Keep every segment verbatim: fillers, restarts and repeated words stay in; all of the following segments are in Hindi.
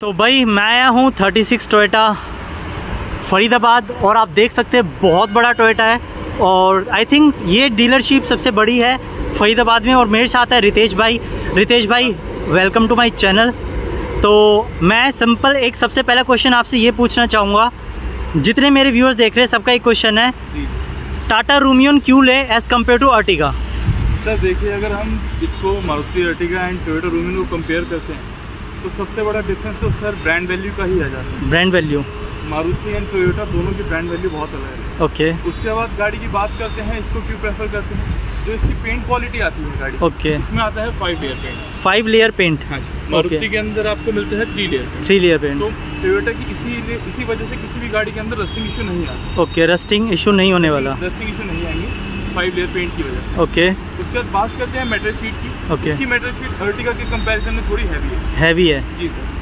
तो भाई मैं आया हूँ थर्टी सिक्स टोयोटा फरीदाबाद और आप देख सकते हैं बहुत बड़ा टोयोटा है और आई थिंक ये डीलरशिप सबसे बड़ी है फरीदाबाद में। और मेरे साथ है रितेश भाई। रितेश भाई वेलकम टू माय चैनल। तो मैं सिंपल एक सबसे पहला क्वेश्चन आपसे ये पूछना चाहूँगा, जितने मेरे व्यूअर्स देख रहे हैं सबका एक क्वेश्चन है, टाटा रूमियन क्यों ले as compare to Ertiga? Sir देखिए, अगर हम इसको Maruti Ertiga and Toyota Rumion को कंपेयर करते हैं तो सबसे बड़ा डिफरेंस तो सर ब्रांड वैल्यू का ही आ जाता है। Brand value Maruti and Toyota दोनों की ब्रांड वैल्यू बहुत अलग है। Okay okay. उसके बाद गाड़ी की बात करते हैं, इसको क्यों प्रेफर करते हैं, जो इसकी पेंट क्वालिटी आती है गाड़ी। Okay okay. इसमें आता है five layer paint. Five layer paint हाँ जी। मारुति okay. के अंदर आपको मिलता है three layer paint. Three layer paint. तो टोयोटा की इसी इसी वजह से किसी भी गाड़ी के अंदर रस्टिंग इशू नहीं आता। ओके रस्टिंग इशू नहीं होने वाला, रस्टिंग इशू नहीं आएंगे फाइव लेयर पेंट की वजह से। Okay okay. उसके बाद बात करते हैं मेटल शीट की। Okay okay. इसकी मेटल शीट अर्टिगा के कंपैरिजन में थोड़ी हैवी है। हैवी है जी सर।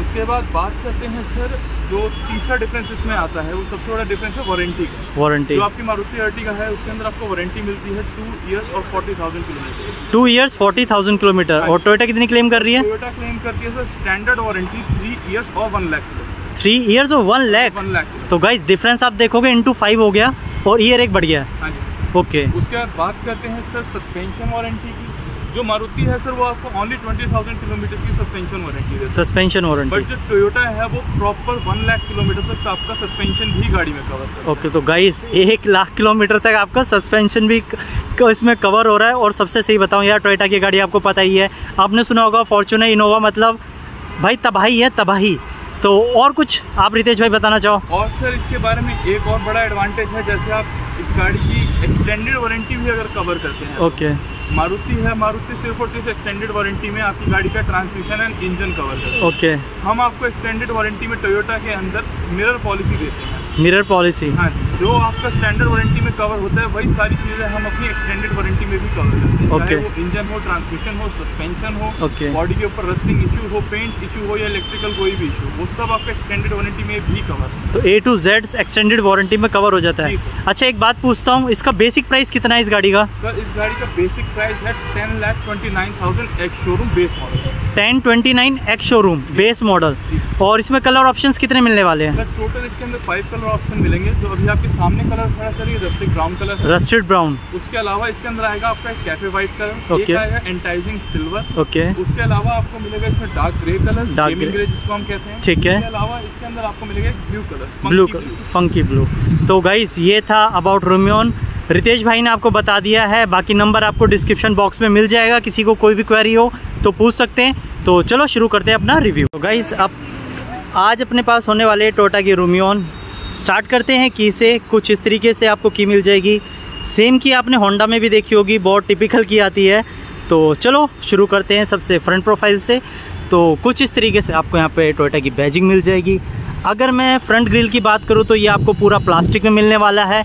उसके बाद बात करते हैं सर, जो तीसरा डिफरेंस इसमें आता है वो सबसे बड़ा डिफरेंस है वारंटी का। वारंटी जो आपकी मारुति अर्टिगा है उसके अंदर आपको वारंटी मिलती है टू ईयर्स और forty thousand kilometre. Two years forty thousand kilometre. और टोयोटा कितनी क्लेम कर रही है? टोयोटा क्लेम करती है sir standard warranty three years और वन लाख। थ्री ईयर्स और वन लाख। वन लाख तो गाइस डिफरेंस आप देखोगे इंटू फाइव हो गया और ईयर एक बढ़ गया। हाँ जी ओके okay. उसके बाद बात करते हैं सर सस्पेंशन वारंटी की। जो मारुति है सर वो आपको ओनली ट्वेंटी थाउजेंड किलोमीटर की सस्पेंशन वारंटी है। Suspension warranty. बट जो टोयोटा है वो प्रॉपर वन लाख किलोमीटर तक आपका सस्पेंशन भी गाड़ी में कवर करता है। ओके okay, तो गाइस एक लाख किलोमीटर तक आपका सस्पेंशन भी इसमें कवर हो रहा है। और सबसे सही बताऊँ यार, टोयोटा की गाड़ी आपको पता ही है, आपने सुना होगा फॉर्चूनर इनोवा, मतलब भाई तबाही है तबाही। तो और कुछ आप रितेश भाई बताना चाहो? और सर इसके बारे में एक और बड़ा एडवांटेज है, जैसे आप इस गाड़ी की एक्सटेंडेड वारंटी भी अगर कवर करते हैं। Okay okay. तो मारुति है, मारुति सिर्फ और सिर्फ एक्सटेंडेड वारंटी में आपकी गाड़ी का ट्रांसमिशन एंड इंजन कवर करते हैं। Okay okay. हम आपको एक्सटेंडेड वारंटी में टोयोटा के अंदर मिरर पॉलिसी देते हैं। मिरर पॉलिसी हाँ, जो आपका स्टैंडर्ड वारंटी में कवर होता है वही सारी चीज़ें हम अपनी एक्सटेंडेड वारंटी में भी कवर करते हैं। Okay okay. इंजन हो, ट्रांसमिशन हो, सस्पेंशन हो, ओके बॉडी के ऊपर रस्टिंग इशू हो, पेंट इशू हो या इलेक्ट्रिकल कोई भी इशू, वो सब आपका एक्सटेंडेड वारंटी में भी कवर। तो A to Z extended warranty में कवर हो जाता है। अच्छा एक बात पूछता हूँ, इसका बेसिक प्राइस कितना है इस गाड़ी का? सर इस गाड़ी का बेसिक प्राइस है ten lakh twenty nine thousand ex showroom base model. Ten twenty nine ex showroom base model. और इसमें कलर ऑप्शंस कितने मिलने वाले हैं? सर टोटल इसके अंदर फाइव कलर ऑप्शन मिलेंगे। जो अभी आपके सामने कलर खड़ा सर ये rustic brown colour. Rustic brown. उसके अलावा इसके अंदर आएगा आपका कैफे व्हाइट कलर, एक आएगा एंटाइजिंग सिल्वर। ओके उसके अलावा आपको मिलेगा इसमें dark grey colour, dark grey जिसको हम कहते हैं। ठीक है। अलावा इसके अंदर आपको मिलेगा blue colour, blue colour funky blue. तो गाइस ये था अबाउट रूमियन। रितेश भाई ने आपको बता दिया है, बाकी नंबर आपको डिस्क्रिप्शन बॉक्स में मिल जाएगा, किसी को कोई भी क्वेरी हो तो पूछ सकते हैं। तो चलो शुरू करते हैं अपना रिव्यू। तो गाइस अब आज अपने पास होने वाले टोयोटा की रूमियन स्टार्ट करते हैं की से। कुछ इस तरीके से आपको की मिल जाएगी, सेम की आपने होंडा में भी देखी होगी, बहुत टिपिकल की आती है। तो चलो शुरू करते हैं सबसे फ्रंट प्रोफाइल से। तो कुछ इस तरीके से आपको यहाँ पे टोयोटा की बैजिंग मिल जाएगी। अगर मैं फ्रंट ग्रिल की बात करूँ तो ये आपको पूरा प्लास्टिक में मिलने वाला है,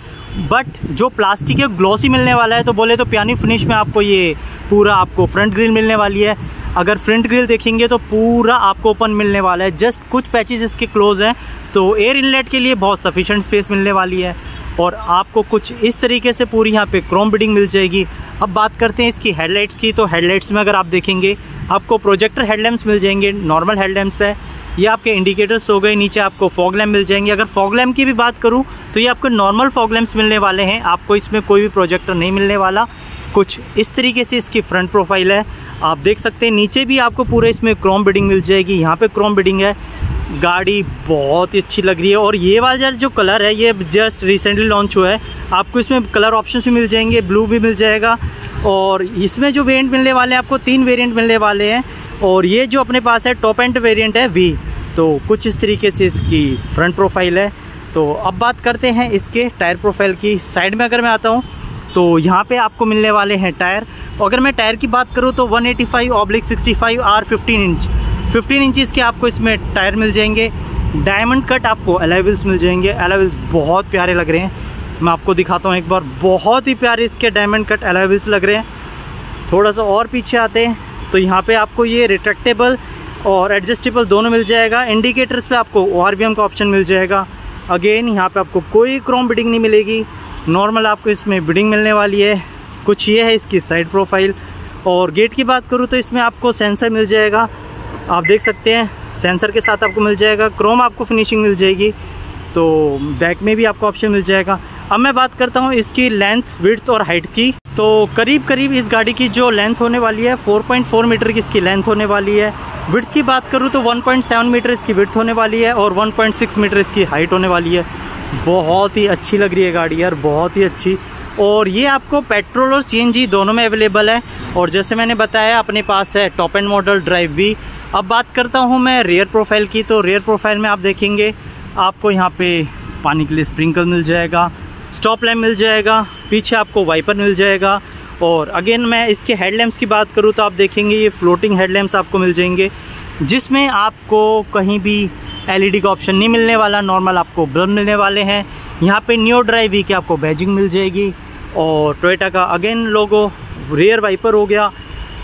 बट जो प्लास्टिक है ग्लॉसी मिलने वाला है। तो बोले तो पियानी फिनिश में आपको ये पूरा आपको फ्रंट ग्रिल मिलने वाली है। अगर फ्रंट ग्रिल देखेंगे तो पूरा आपको ओपन मिलने वाला है, जस्ट कुछ पैचेस इसके क्लोज हैं। तो एयर इनलेट के लिए बहुत सफिशिएंट स्पेस मिलने वाली है। और आपको कुछ इस तरीके से पूरी यहाँ पे क्रोम बिडिंग मिल जाएगी। अब बात करते हैं इसकी हेडलाइट्स की। तो हेडलाइट्स में अगर आप देखेंगे आपको प्रोजेक्टर हेडलैम्प्स मिल जाएंगे, नॉर्मल हेडलैम्प्स है, ये आपके इंडिकेटर्स हो गए, नीचे आपको फॉग लैम्प मिल जाएंगे। अगर फॉग लैम्प की भी बात करूं तो ये आपको नॉर्मल फॉग लैम्प्स मिलने वाले हैं, आपको इसमें कोई भी प्रोजेक्टर नहीं मिलने वाला। कुछ इस तरीके से इसकी फ्रंट प्रोफाइल है, आप देख सकते हैं। नीचे भी आपको पूरे इसमें क्रोम बिडिंग मिल जाएगी, यहाँ पे क्रोम बिडिंग है। गाड़ी बहुत ही अच्छी लग रही है। और ये वाला जो कलर है ये जस्ट रिसेंटली लॉन्च हुआ है, आपको इसमें कलर ऑप्शन भी मिल जाएंगे, ब्लू भी मिल जाएगा। और इसमें जो वेरियंट मिलने वाले हैं, आपको तीन वेरियंट मिलने वाले हैं। और ये जो अपने पास है टॉप एंड वेरिएंट है वी। तो कुछ इस तरीके से इसकी फ्रंट प्रोफाइल है। तो अब बात करते हैं इसके टायर प्रोफाइल की। साइड में अगर मैं आता हूँ तो यहाँ पे आपको मिलने वाले हैं टायर। अगर मैं टायर की बात करूँ तो one eighty five oblique sixty five R fifteen inch fifteen inch इसके आपको इसमें टायर मिल जाएंगे। डायमंड कट आपको अलॉय व्हील्स मिल जाएंगे। अलॉय व्हील्स बहुत प्यारे लग रहे हैं, मैं आपको दिखाता हूँ एक बार। बहुत ही प्यारे इसके डायमंड कट अलॉय व्हील्स लग रहे हैं। थोड़ा सा और पीछे आते हैं तो यहाँ पे आपको ये रिट्रैक्टेबल और एडजस्टेबल दोनों मिल जाएगा। इंडिकेटर्स पे आपको ओ आर वी एम का ऑप्शन मिल जाएगा। अगेन यहाँ पे आपको कोई क्रोम बिडिंग नहीं मिलेगी, नॉर्मल आपको इसमें बिडिंग मिलने वाली है। कुछ ये है इसकी साइड प्रोफाइल। और गेट की बात करूँ तो इसमें आपको सेंसर मिल जाएगा, आप देख सकते हैं। सेंसर के साथ आपको मिल जाएगा, क्रोम आपको फिनिशिंग मिल जाएगी, तो बैक में भी आपको ऑप्शन मिल जाएगा। अब मैं बात करता हूँ इसकी लेंथ, विड्थ और हाइट की। तो करीब करीब इस गाड़ी की जो लेंथ होने वाली है चार पॉइंट चार मीटर की इसकी लेंथ होने वाली है। विड्थ की बात करूँ तो एक पॉइंट सात मीटर इसकी विड्थ होने वाली है और एक पॉइंट छह मीटर इसकी हाइट होने वाली है। बहुत ही अच्छी लग रही है गाड़ी यार, बहुत ही अच्छी। और ये आपको पेट्रोल और सीएनजी दोनों में अवेलेबल है। और जैसे मैंने बताया अपने पास है टॉप एंड मॉडल ड्राइव भी। अब बात करता हूँ मैं रेयर प्रोफाइल की, तो रेयर प्रोफाइल में आप देखेंगे आपको यहाँ पे पानी के लिए स्प्रिंकल मिल जाएगा, स्टॉप लैम्प मिल जाएगा, पीछे आपको वाइपर मिल जाएगा। और अगेन मैं इसके हेडलैम्प्स की बात करूँ तो आप देखेंगे ये फ्लोटिंग हेडलैम्प्स आपको मिल जाएंगे, जिसमें आपको कहीं भी एलईडी का ऑप्शन नहीं मिलने वाला, नॉर्मल आपको बल्ब मिलने वाले हैं। यहाँ पे न्यू ड्राइव की आपको बैजिंग मिल जाएगी और टोयोटा का अगेन लोगो, रेयर वाइपर हो गया,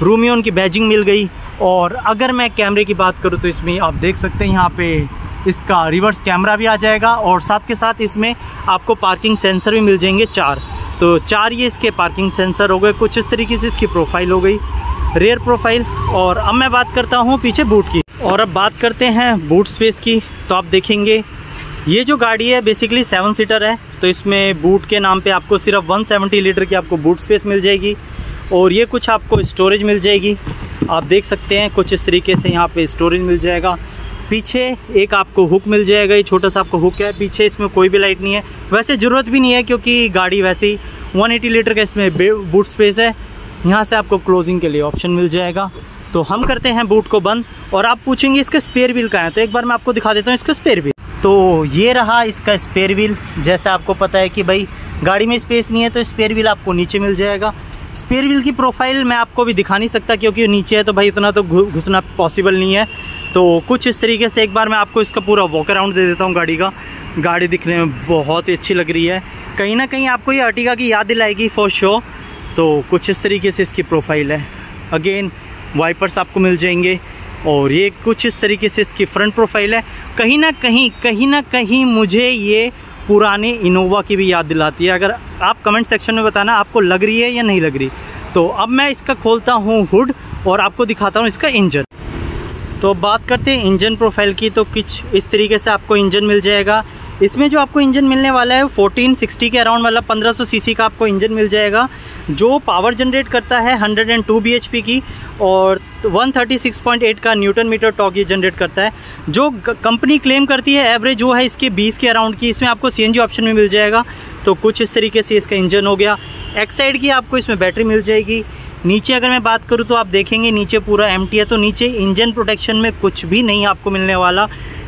रूमियन की बैजिंग मिल गई। और अगर मैं कैमरे की बात करूँ तो इसमें आप देख सकते हैं यहाँ पे इसका रिवर्स कैमरा भी आ जाएगा और साथ के साथ इसमें आपको पार्किंग सेंसर भी मिल जाएंगे चार। तो चार ये इसके पार्किंग सेंसर हो गए। कुछ इस तरीके से इसकी प्रोफाइल हो गई, रेयर प्रोफाइल। और अब मैं बात करता हूँ पीछे बूट की। और अब बात करते हैं बूट स्पेस की। तो आप देखेंगे ये जो गाड़ी है बेसिकली सेवन सीटर है, तो इसमें बूट के नाम पे आपको सिर्फ एक सौ सत्तर लीटर की आपको बूट स्पेस मिल जाएगी। और ये कुछ आपको स्टोरेज मिल जाएगी, आप देख सकते हैं कुछ इस तरीके से यहाँ पे स्टोरेज मिल जाएगा। पीछे एक आपको हुक मिल जाएगा, ये छोटा सा आपको हुक है पीछे, इसमें कोई भी लाइट नहीं है, वैसे ज़रूरत भी नहीं है क्योंकि गाड़ी वैसे ही एक सौ अस्सी लीटर का इसमें बूट स्पेस है। यहाँ से आपको क्लोजिंग के लिए ऑप्शन मिल जाएगा। तो हम करते हैं बूट को बंद। और आप पूछेंगे इसका स्पेयर व्हील कहाँ है, तो एक बार मैं आपको दिखा देता हूँ इसका स्पेयर व्हील। तो ये रहा इसका स्पेयर व्हील। जैसा आपको पता है कि भाई गाड़ी में स्पेस नहीं है तो स्पेयर व्हील आपको नीचे मिल जाएगा। स्पेयर व्हील की प्रोफाइल मैं आपको भी दिखा नहीं सकता क्योंकि नीचे है तो भाई इतना तो घुसना पॉसिबल नहीं है। तो कुछ इस तरीके से एक बार मैं आपको इसका पूरा वॉक अराउंड दे देता हूँ गाड़ी का। गाड़ी दिखने में बहुत ही अच्छी लग रही है, कहीं ना कहीं आपको ये अर्टिगा की याद दिलाएगी फॉर श्योर। तो कुछ इस तरीके से इसकी प्रोफाइल है। अगेन वाइपर्स आपको मिल जाएंगे और ये कुछ इस तरीके से इसकी फ्रंट प्रोफाइल है। कहीं ना कहीं कहीं ना कहीं मुझे ये पुराने इनोवा की भी याद दिलाती है। अगर आप कमेंट सेक्शन में बताना आपको लग रही है या नहीं लग रही। तो अब मैं इसका खोलता हूँ हुड और आपको दिखाता हूँ इसका इंजन। तो बात करते हैं इंजन प्रोफाइल की। तो कुछ इस तरीके से आपको इंजन मिल जाएगा। इसमें जो आपको इंजन मिलने वाला है चौदह साठ के अराउंड वाला पंद्रह सौ सीसी का आपको इंजन मिल जाएगा, जो पावर जनरेट करता है एक सौ दो बी एच पी की और एक सौ छत्तीस पॉइंट आठ का न्यूटन मीटर टॉर्क ये जनरेट करता है। जो कंपनी क्लेम करती है एवरेज वो है इसके बीस के अराउंड की। इसमें आपको सीएनजी ऑप्शन भी मिल जाएगा। तो कुछ इस तरीके से इसका इंजन हो गया। एक्स साइड की आपको इसमें बैटरी मिल जाएगी। नीचे अगर मैं बात करूँ तो आप देखेंगे नीचे पूरा एम्प्टी है, तो नीचे इंजन प्रोटेक्शन में कुछ भी नहीं आपको मिलने वाला।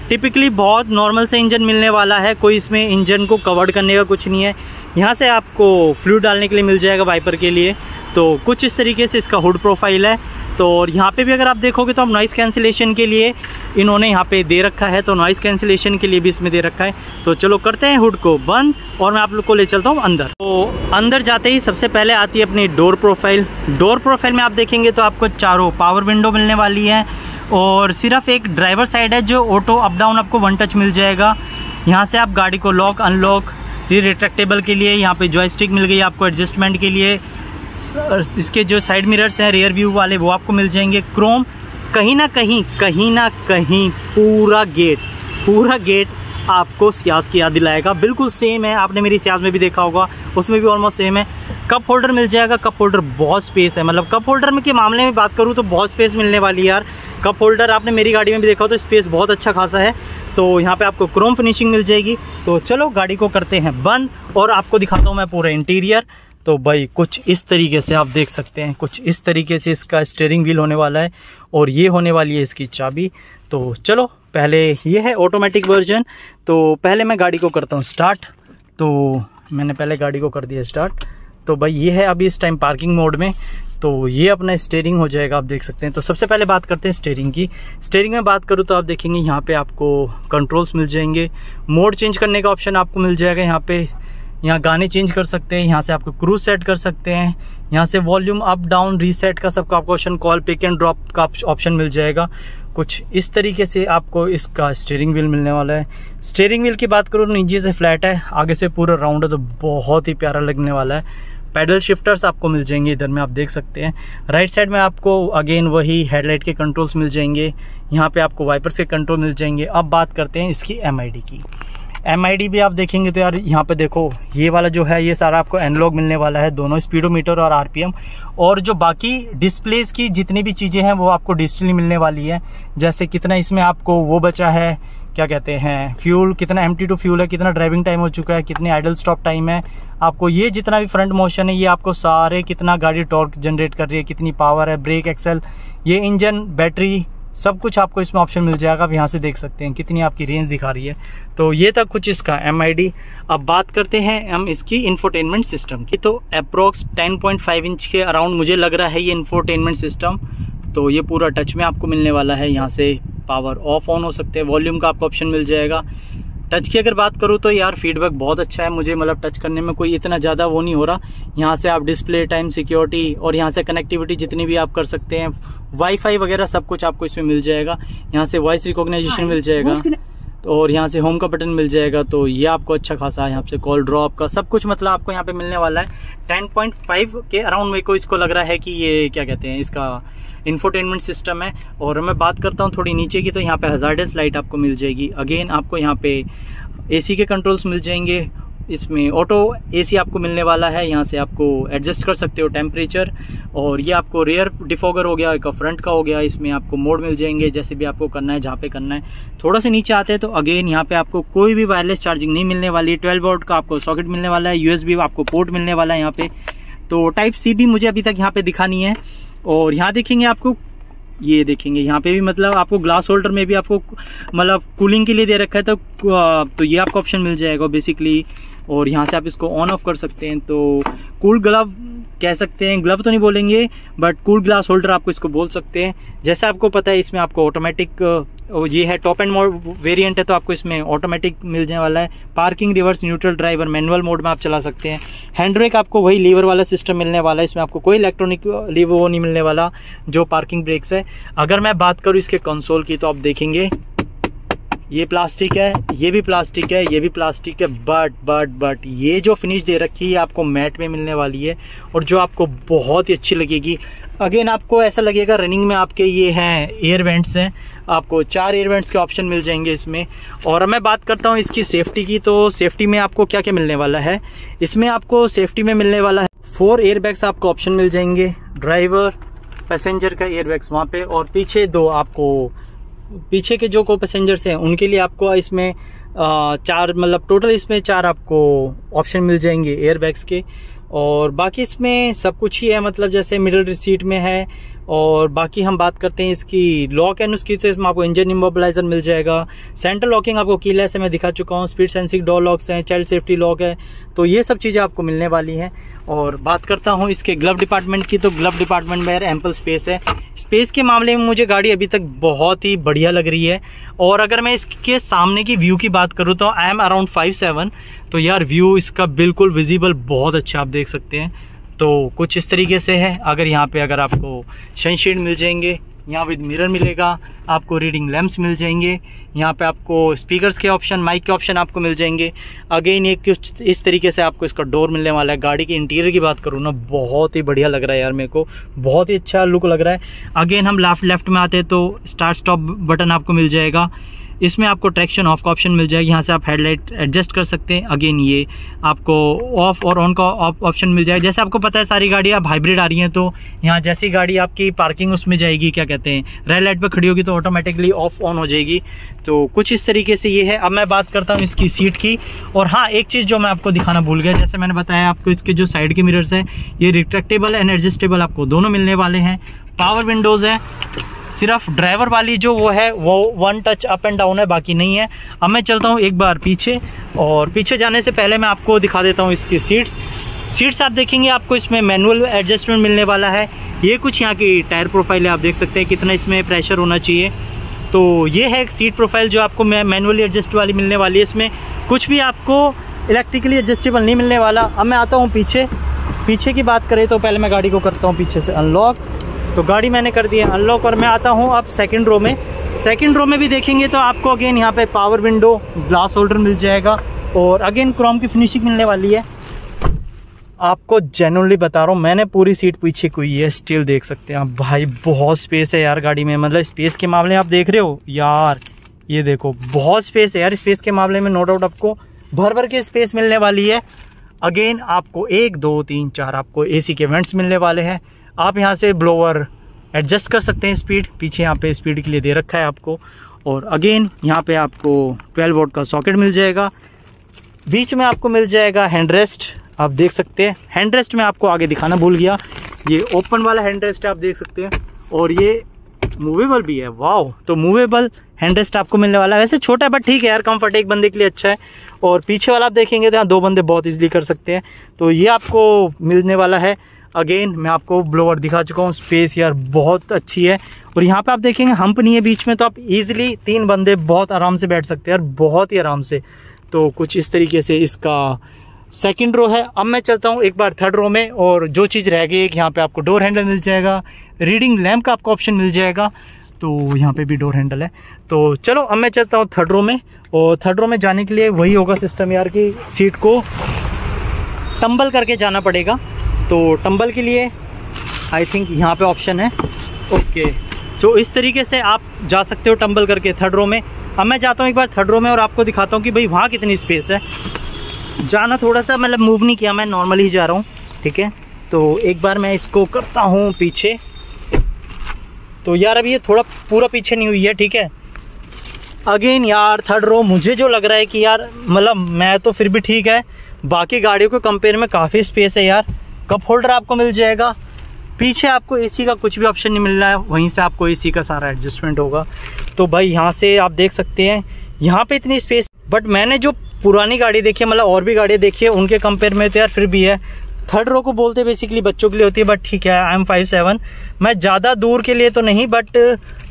टिपिकली बहुत नॉर्मल से इंजन मिलने वाला है, कोई इसमें इंजन को कवर्ड करने का कुछ नहीं है। यहाँ से आपको फ्लूइड डालने के लिए मिल जाएगा वाइपर के लिए। तो कुछ इस तरीके से इसका हुड प्रोफाइल है। तो और यहाँ पे भी अगर आप देखोगे तो आप नॉइज़ कैंसिलेशन के लिए इन्होंने यहाँ पे दे रखा है, तो नॉइज़ कैंसिलेशन के लिए भी इसमें दे रखा है। तो चलो करते हैं हुड को बंद और मैं आप लोग को ले चलता हूँ अंदर। तो अंदर जाते ही सबसे पहले आती है अपनी डोर प्रोफाइल। डोर प्रोफाइल में आप देखेंगे तो आपको चारों पावर विंडो मिलने वाली है और सिर्फ एक ड्राइवर साइड है जो ऑटो अप डाउन आपको वन टच मिल जाएगा। यहाँ से आप गाड़ी को लॉक अनलॉक, री रिट्रैक्टेबल के लिए यहाँ पे जॉयस्टिक मिल गई आपको एडजस्टमेंट के लिए। इसके जो साइड मिरर्स हैं रियर व्यू वाले वो आपको मिल जाएंगे। क्रोम, कहीं ना कहीं कहीं ना कहीं पूरा गेट पूरा गेट आपको सियाज की याद दिलाएगा। बिल्कुल सेम है, आपने मेरी सियाज में भी देखा होगा, उसमें भी ऑलमोस्ट सेम है। कप होल्डर मिल जाएगा। कप होल्डर बहुत स्पेस है, मतलब कप होल्डर में के मामले में बात करूँ तो बहुत स्पेस मिलने वाली है यार। कप होल्डर आपने मेरी गाड़ी में भी देखा हो तो स्पेस बहुत अच्छा खासा है। तो यहाँ पे आपको क्रोम फिनिशिंग मिल जाएगी। तो चलो गाड़ी को करते हैं बंद और आपको दिखाता हूँ मैं पूरा इंटीरियर। तो भाई कुछ इस तरीके से आप देख सकते हैं, कुछ इस तरीके से इसका स्टीयरिंग व्हील होने वाला है और ये होने वाली है इसकी चाबी। तो चलो पहले ये है ऑटोमेटिक वर्जन। तो पहले मैं गाड़ी को करता हूँ स्टार्ट। तो मैंने पहले गाड़ी को कर दिया स्टार्ट। तो भाई ये है अभी इस टाइम पार्किंग मोड में। तो ये अपना स्टीयरिंग हो जाएगा, आप देख सकते हैं। तो सबसे पहले बात करते हैं स्टीयरिंग की। स्टीयरिंग में बात करूँ तो आप देखेंगे यहाँ पे आपको कंट्रोल्स मिल जाएंगे, मोड चेंज करने का ऑप्शन आपको मिल जाएगा। यहाँ पे यहाँ गाने चेंज कर सकते हैं, यहाँ से आपको क्रूज सेट कर सकते हैं, यहाँ से वॉल्यूम अप डाउन रीसेट का सबका आपको option, call pick and drop का ऑप्शन मिल जाएगा। कुछ इस तरीके से आपको इसका स्टीयरिंग व्हील मिलने वाला है। स्टीयरिंग व्हील की बात करूँ तो नीचे से फ्लैट है, आगे से पूरा राउंड है, तो बहुत ही प्यारा लगने वाला है। पैडल शिफ्टर्स आपको मिल जाएंगे इधर में, आप देख सकते हैं। राइट साइड में आपको अगेन वही हेडलाइट के कंट्रोल्स मिल जाएंगे, यहाँ पे आपको वाइपर्स के कंट्रोल मिल जाएंगे। अब बात करते हैं इसकी एम आई डी की। एम आई डी भी आप देखेंगे तो यार यहाँ पे देखो, ये वाला जो है ये सारा आपको एनालॉग मिलने वाला है, दोनों स्पीडोमीटर और आरपीएम, और जो बाकी डिस्प्लेस की जितनी भी चीज़ें हैं वो आपको डिजिटली मिलने वाली है। जैसे कितना इसमें आपको वो बचा है, क्या कहते हैं, फ्यूल, कितना एम टी टू फ्यूल है, कितना ड्राइविंग टाइम हो चुका है, कितने आइडल स्टॉप टाइम है, आपको ये जितना भी फ्रंट मोशन है ये आपको सारे, कितना गाड़ी टॉर्क जनरेट कर रही है, कितनी पावर है, ब्रेक, एक्सेल, ये इंजन, बैटरी, सब कुछ आपको इसमें ऑप्शन मिल जाएगा। आप यहाँ से देख सकते हैं कितनी आपकी रेंज दिखा रही है। तो ये था कुछ इसका एम आई डी। अब बात करते हैं हम इसकी इन्फोटेनमेंट सिस्टम की। तो approx ten point five inch के अराउंड मुझे लग रहा है ये इन्फोटेनमेंट सिस्टम। तो ये पूरा टच में आपको मिलने वाला है, यहाँ से पावर ऑफ ऑन हो सकते हैं, वॉल्यूम का आपको ऑप्शन मिल जाएगा। टच की अगर बात करूँ तो यार फीडबैक बहुत अच्छा है, मुझे मतलब टच करने में कोई इतना ज़्यादा वो नहीं हो रहा। यहाँ से आप डिस्प्ले टाइम, सिक्योरिटी और यहाँ से कनेक्टिविटी जितनी भी आप कर सकते हैं, वाईफाई वगैरह सब कुछ आपको इसमें मिल जाएगा। यहाँ से वॉइस रिकॉग्नाइजेशन मिल जाएगा और यहाँ से होम का बटन मिल जाएगा। तो ये आपको अच्छा खासा यहाँ से कॉल ड्रॉप का सब कुछ मतलब आपको यहाँ पे मिलने वाला है। टेन पॉइंट फाइव के अराउंड मेरे को इसको लग रहा है कि ये क्या कहते हैं इसका इन्फोटेनमेंट सिस्टम है। और मैं बात करता हूँ थोड़ी नीचे की, तो यहाँ पे हजार्डस लाइट आपको मिल जाएगी। अगेन आपको यहाँ पे एसी के कंट्रोल्स मिल जाएंगे, इसमें ऑटो एसी आपको मिलने वाला है, यहाँ से आपको एडजस्ट कर सकते हो टेम्परेचर। और ये आपको रियर डिफॉगर हो गया, एक फ्रंट का हो गया, इसमें आपको मोड मिल जाएंगे जैसे भी आपको करना है, जहाँ पे करना है। थोड़ा से नीचे आते हैं तो अगेन यहाँ पे आपको कोई भी वायरलेस चार्जिंग नहीं मिलने वाली, ट्वेल्व वोल्ट का आपको सॉकेट मिलने वाला है, यूएसबी आपको पोर्ट मिलने वाला है यहाँ पे। तो टाइप सी भी मुझे अभी तक यहाँ पे दिखा नहीं है। और यहाँ देखेंगे आपको, ये देखेंगे यहाँ पे भी मतलब आपको ग्लास होल्डर में भी आपको मतलब कूलिंग के लिए दे रखा है, तो तो ये आपको ऑप्शन मिल जाएगा बेसिकली। और यहाँ से आप इसको ऑन ऑफ कर सकते हैं। तो कूल ग्लव कह सकते हैं, ग्लव तो नहीं बोलेंगे बट कूल ग्लास होल्डर आपको इसको बोल सकते हैं। जैसे आपको पता है इसमें आपको ऑटोमेटिक ये है, टॉप एंड मोड वेरिएंट है तो आपको इसमें ऑटोमेटिक मिल जाने वाला है। Parking, reverse, neutral, driver, manual mode में आप चला सकते हैं। हैंड ब्रेक आपको वही लीवर वाला सिस्टम मिलने वाला है, इसमें आपको कोई इलेक्ट्रॉनिक लीवर वो नहीं मिलने वाला जो पार्किंग ब्रेक्स है। अगर मैं बात करूँ इसके कंसोल की तो आप देखेंगे ये प्लास्टिक है, ये भी प्लास्टिक है, ये भी प्लास्टिक है, बट बट बट ये जो फिनिश दे रखी है आपको मैट में मिलने वाली है और जो आपको बहुत ही अच्छी लगेगी। अगेन आपको ऐसा लगेगा रनिंग में आपके ये हैं एयर वेंट्स हैं, आपको चार एयर वेंट्स के ऑप्शन मिल जाएंगे इसमें। और मैं बात करता हूँ इसकी सेफ्टी की, तो सेफ्टी में आपको क्या क्या मिलने वाला है, इसमें आपको सेफ्टी में मिलने वाला है फोर एयर बैग्स आपको ऑप्शन मिल जाएंगे, ड्राइवर, पैसेंजर का एयर बैग्स वहाँ पे, और पीछे दो आपको पीछे के जो को पैसेंजर्स हैं उनके लिए आपको इसमें चार मतलब टोटल इसमें चार आपको ऑप्शन मिल जाएंगे एयरबैग्स के। और बाकी इसमें सब कुछ ही है मतलब जैसे मिडिल सीट में है। और बाकी हम बात करते हैं इसकी लॉक एंड उसकी, तो इसमें आपको इंजन इमोबिलाइजर मिल जाएगा, सेंट्रल लॉकिंग आपको कीलेस है मैं दिखा चुका हूँ, स्पीड सेंसिंग डोर लॉक्स हैं, चाइल्ड सेफ्टी लॉक है। तो ये सब चीज़ें आपको मिलने वाली हैं। और बात करता हूँ इसके ग्लव डिपार्टमेंट की, तो ग्लव डिपार्टमेंट में यार एम्पल स्पेस है। स्पेस के मामले में मुझे गाड़ी अभी तक बहुत ही बढ़िया लग रही है। और अगर मैं इसके सामने की व्यू की बात करूँ तो I am around five seven, तो यार व्यू इसका बिल्कुल विजिबल बहुत अच्छा, आप देख सकते हैं। तो कुछ इस तरीके से है। अगर यहाँ पे अगर आपको सनशेड मिल जाएंगे, यहाँ विद मिरर मिलेगा आपको, रीडिंग लैम्प्स मिल जाएंगे, यहाँ पे आपको स्पीकर्स के ऑप्शन, माइक के ऑप्शन आपको मिल जाएंगे। अगेन ये कुछ इस तरीके से आपको इसका डोर मिलने वाला है। गाड़ी के इंटीरियर की बात करूँ ना, बहुत ही बढ़िया लग रहा है यार, मेरे को बहुत ही अच्छा लुक लग रहा है। अगेन हम लेफ्ट लेफ्ट में आते हैं तो स्टार्ट स्टॉप बटन आपको मिल जाएगा, इसमें आपको ट्रैक्शन ऑफ का ऑप्शन मिल जाएगा, यहाँ से आप हेडलाइट एडजस्ट कर सकते हैं। अगेन ये आपको ऑफ और ऑन का ऑप्शन मिल जाएगा। जैसे आपको पता है सारी गाड़ियाँ अब हाइब्रिड आ रही हैं, तो यहाँ जैसी गाड़ी आपकी पार्किंग उसमें जाएगी, क्या कहते हैं, रेड लाइट पर खड़ी होगी तो ऑटोमेटिकली ऑफ ऑन हो जाएगी। तो कुछ इस तरीके से ये है। अब मैं बात करता हूँ इसकी सीट की। और हाँ, एक चीज़ जो मैं आपको दिखाना भूल गया, जैसे मैंने बताया आपको इसके जो साइड के मिरर्स हैं ये रिट्रैक्टेबल एंड एडजस्टेबल आपको दोनों मिलने वाले हैं। पावर विंडोज़ है, सिर्फ ड्राइवर वाली जो वो है वो one touch up and down है, बाकी नहीं है। अब मैं चलता हूँ एक बार पीछे, और पीछे जाने से पहले मैं आपको दिखा देता हूँ इसकी सीट्स। सीट्स आप देखेंगे आपको इसमें मैनुअल एडजस्टमेंट मिलने वाला है। ये कुछ यहाँ की टायर प्रोफाइल है, आप देख सकते हैं कितना इसमें प्रेशर होना चाहिए। तो ये है सीट प्रोफाइल जो आपको मैनुअली एडजस्ट वाली मिलने वाली है, इसमें कुछ भी आपको इलेक्ट्रिकली एडजस्टेबल नहीं मिलने वाला। अब मैं आता हूँ पीछे। पीछे की बात करें तो पहले मैं गाड़ी को करता हूँ पीछे से अनलॉक, तो गाड़ी मैंने कर दी है अनलॉक और मैं आता हूँ अब सेकंड रो में। सेकंड रो में भी देखेंगे तो आपको अगेन यहाँ पे पावर विंडो, ग्लास होल्डर मिल जाएगा और अगेन क्रोम की फिनिशिंग मिलने वाली है। आपको जेन्युइनली बता रहा हूँ, मैंने पूरी सीट पीछे कोई है, स्टील देख सकते हैं आप भाई, बहुत स्पेस है यार गाड़ी में। मतलब स्पेस के मामले आप देख रहे हो यार, ये देखो बहुत स्पेस है यार। स्पेस के मामले में नो डाउट आपको भर भर की स्पेस मिलने वाली है। अगेन आपको एक दो तीन चार आपको एसी के वेंट्स मिलने वाले हैं। आप यहाँ से ब्लोअर एडजस्ट कर सकते हैं स्पीड, पीछे यहाँ पे स्पीड के लिए दे रखा है आपको। और अगेन यहाँ पे आपको ट्वेल्व वोल्ट का सॉकेट मिल जाएगा। बीच में आपको मिल जाएगा हैंड रेस्ट, आप देख सकते हैं। हैंड रेस्ट में आपको आगे दिखाना भूल गया, ये ओपन वाला हैंड रेस्ट आप देख सकते हैं और ये मूवेबल भी है। वाओ, तो मूवेबल हैंड रेस्ट आपको मिलने वाला है। वैसे छोटा है बट ठीक है यार, कंफर्ट एक बंदे के लिए अच्छा है। और पीछे वाला आप देखेंगे तो यहाँ दो बंदे बहुत ईजिली कर सकते हैं। तो ये आपको मिलने वाला है। अगेन मैं आपको ब्लोअर दिखा चुका हूँ, स्पेस यार बहुत अच्छी है। और यहाँ पे आप देखेंगे हम्प नहीं है बीच में, तो आप ईजिली तीन बंदे बहुत आराम से बैठ सकते हैं यार, बहुत ही आराम से। तो कुछ इस तरीके से इसका सेकंड रो है। अब मैं चलता हूँ एक बार थर्ड रो में, और जो चीज़ रह गई है कि यहाँ पे आपको डोर हैंडल मिल जाएगा, रीडिंग लैम्प का आपको ऑप्शन मिल जाएगा, तो यहाँ पे भी डोर हैंडल है। तो चलो अब मैं चलता हूँ थर्ड रो में, और थर्ड रो में जाने के लिए वही होगा सिस्टम यार कि सीट को टंबल करके जाना पड़ेगा। तो टंबल के लिए आई थिंक यहाँ पे ऑप्शन है, ओके। तो इस तरीके से आप जा सकते हो टंबल करके थर्ड रो में। अब मैं जाता हूँ एक बार थर्ड रो में और आपको दिखाता हूँ कि भाई वहाँ कितनी स्पेस है। जाना थोड़ा सा मतलब मूव नहीं किया, मैं नॉर्मली ही जा रहा हूँ, ठीक है। तो एक बार मैं इसको करता हूँ पीछे, तो यार अब ये थोड़ा पूरा पीछे नहीं हुई है, ठीक है। अगेन यार थर्ड रो मुझे जो लग रहा है कि यार मतलब मैं तो फिर भी ठीक है, बाकी गाड़ियों के कंपेयर में काफ़ी स्पेस है यार। कप होल्डर आपको मिल जाएगा, पीछे आपको एसी का कुछ भी ऑप्शन नहीं मिल रहा है, वहीं से आपको एसी का सारा एडजस्टमेंट होगा। तो भाई यहाँ से आप देख सकते हैं यहाँ पे इतनी स्पेस, बट मैंने जो पुरानी गाड़ी देखी है, मतलब और भी गाड़ियाँ देखी है, उनके कंपेयर में तो यार फिर भी है। थर्ड रो को बोलते बेसिकली बच्चों के लिए होती है, बट ठीक है। आई एम फाइव सेवन, मैं ज़्यादा दूर के लिए तो नहीं, बट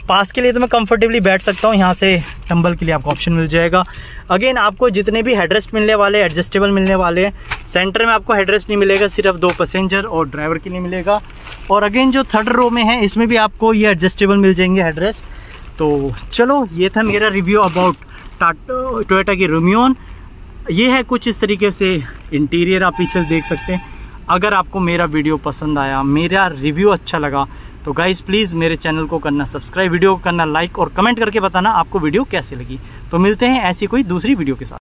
पास के लिए तो मैं कंफर्टेबली बैठ सकता हूँ। यहाँ से टंबल के लिए आपको ऑप्शन मिल जाएगा। अगेन आपको जितने भी हेडरेस्ट मिलने वाले हैं एडजस्टेबल मिलने वाले हैं। सेंटर में आपको हेडरेस्ट नहीं मिलेगा, सिर्फ दो पैसेंजर और ड्राइवर के लिए मिलेगा। और अगेन जो थर्ड रो में है इसमें भी आपको ये एडजस्टेबल मिल जाएंगे हेडरेस्ट। तो चलो ये था मेरा रिव्यू अबाउट टाटा टोयोटा की रूमियन। ये है कुछ इस तरीके से इंटीरियर, आप पीछे देख सकते हैं। अगर आपको मेरा वीडियो पसंद आया, मेरा रिव्यू अच्छा लगा, तो गाइज प्लीज़ मेरे चैनल को करना सब्सक्राइब, वीडियो को करना लाइक और कमेंट करके बताना आपको वीडियो कैसी लगी। तो मिलते हैं ऐसी कोई दूसरी वीडियो के साथ।